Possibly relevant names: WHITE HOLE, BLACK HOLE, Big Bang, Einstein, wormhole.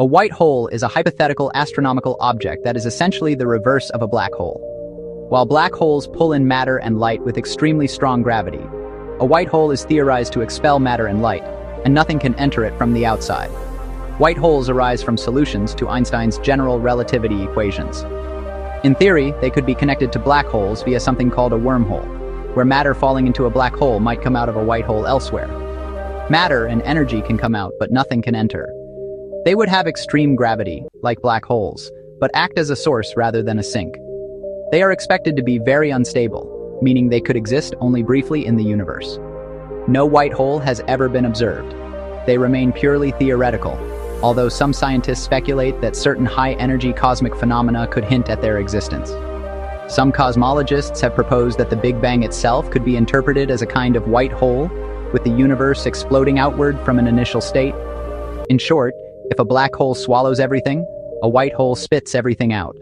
A white hole is a hypothetical astronomical object that is essentially the reverse of a black hole. While black holes pull in matter and light with extremely strong gravity, a white hole is theorized to expel matter and light, and nothing can enter it from the outside. White holes arise from solutions to Einstein's general relativity equations. In theory, they could be connected to black holes via something called a wormhole, where matter falling into a black hole might come out of a white hole elsewhere. Matter and energy can come out, but nothing can enter. They would have extreme gravity, like black holes, but act as a source rather than a sink. They are expected to be very unstable, meaning they could exist only briefly in the universe. No white hole has ever been observed. They remain purely theoretical, although some scientists speculate that certain high-energy cosmic phenomena could hint at their existence. Some cosmologists have proposed that the Big Bang itself could be interpreted as a kind of white hole, with the universe exploding outward from an initial state. In short, if a black hole swallows everything, a white hole spits everything out.